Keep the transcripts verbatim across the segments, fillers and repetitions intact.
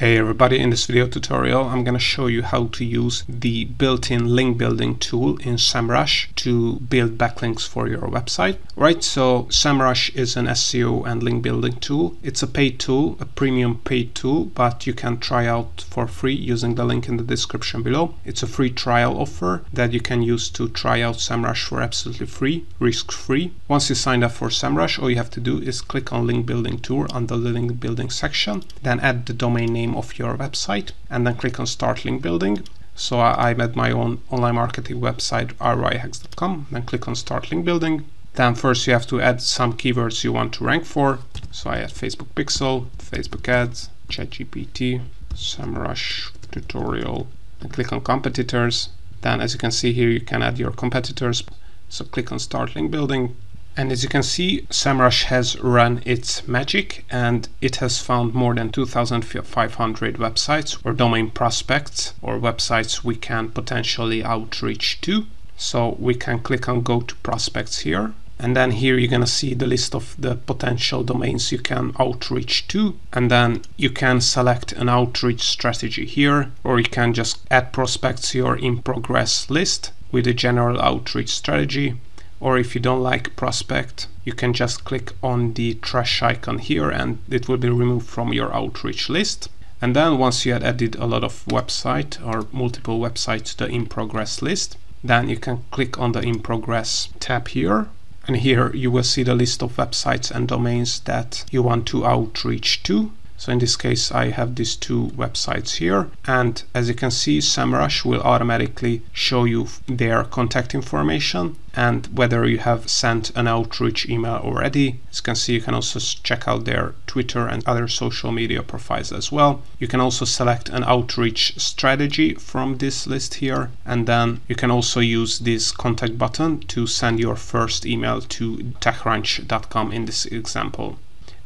Hey everybody, in this video tutorial I'm going to show you how to use the built-in link building tool in SEMrush to build backlinks for your website. Right, so SEMrush is an S E O and link building tool. It's a paid tool, a premium paid tool, but you can try out for free using the link in the description below. It's a free trial offer that you can use to try out SEMrush for absolutely free, risk-free. Once you sign up for SEMrush, all you have to do is click on link building tool under the link building section, then add the domain name of your website and then click on start link building. So I, I made my own online marketing website, roihacks dot com, then click on start link building. Then first you have to add some keywords you want to rank for. So I add Facebook pixel, Facebook ads, ChatGPT, SEMrush tutorial, and click on competitors. Then as you can see here, you can add your competitors. So click on start link building. And as you can see, SEMrush has run its magic and it has found more than two thousand five hundred websites or domain prospects or websites we can potentially outreach to. So we can click on go to prospects here. And then here you're going to see the list of the potential domains you can outreach to. And then you can select an outreach strategy here, or you can just add prospects to your in progress list with a general outreach strategy. Or if you don't like prospect, you can just click on the trash icon here and it will be removed from your outreach list. And then once you had added a lot of website or multiple websites to the in progress list, then you can click on the in progress tab here. And here you will see the list of websites and domains that you want to outreach to. So in this case, I have these two websites here. And as you can see, SEMrush will automatically show you their contact information and whether you have sent an outreach email already. As you can see, you can also check out their Twitter and other social media profiles as well. You can also select an outreach strategy from this list here. And then you can also use this contact button to send your first email to tech crunch dot com in this example.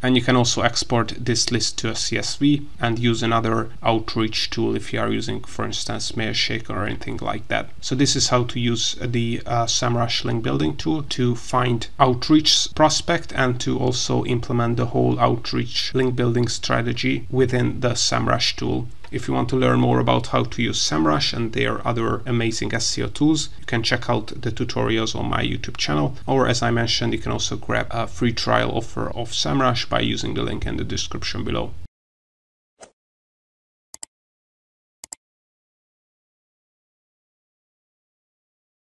And you can also export this list to a C S V and use another outreach tool if you are using, for instance, Mailshake or anything like that. So this is how to use the uh, SEMrush link building tool to find outreach prospect and to also implement the whole outreach link building strategy within the SEMrush tool. If you want to learn more about how to use SEMrush and their other amazing S E O tools, you can check out the tutorials on my YouTube channel. Or as I mentioned, you can also grab a free trial offer of SEMrush by using the link in the description below.